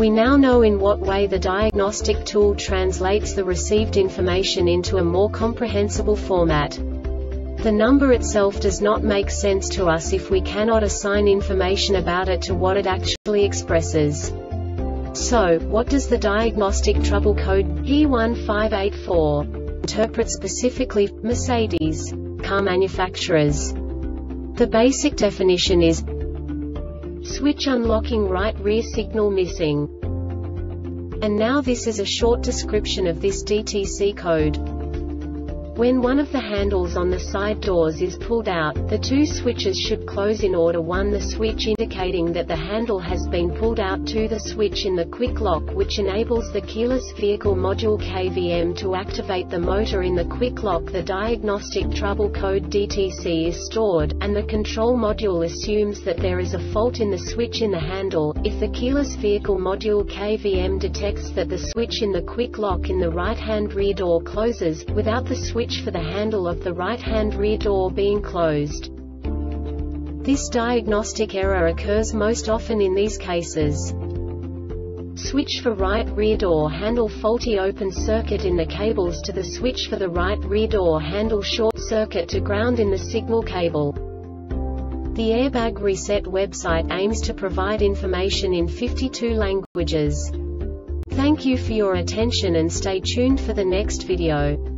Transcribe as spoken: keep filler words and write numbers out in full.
We now know in what way the diagnostic tool translates the received information into a more comprehensible format. The number itself does not make sense to us if we cannot assign information about it to what it actually expresses. So, what does the diagnostic trouble code P one five eight four interpret specifically for Mercedes car manufacturers? The basic definition is switch unlocking right rear signal missing. And now this is a short description of this D T C code. When one of the handles on the side doors is pulled out, the two switches should close in order. One, the switch indicating that the handle has been pulled out. Two, the switch in the quick lock which enables the keyless vehicle module K V M to activate the motor in the quick lock. The diagnostic trouble code D T C is stored, and the control module assumes that there is a fault in the switch in the handle. If the keyless vehicle module K V M detects that the switch in the quick lock in the right-hand rear door closes, without the switch for the handle of the right-hand rear door being closed. This diagnostic error occurs most often in these cases. Switch for right rear door handle faulty, open circuit in the cables to the switch for the right rear door handle, short circuit to ground in the signal cable. The Airbag Reset website aims to provide information in fifty-two languages. Thank you for your attention and stay tuned for the next video.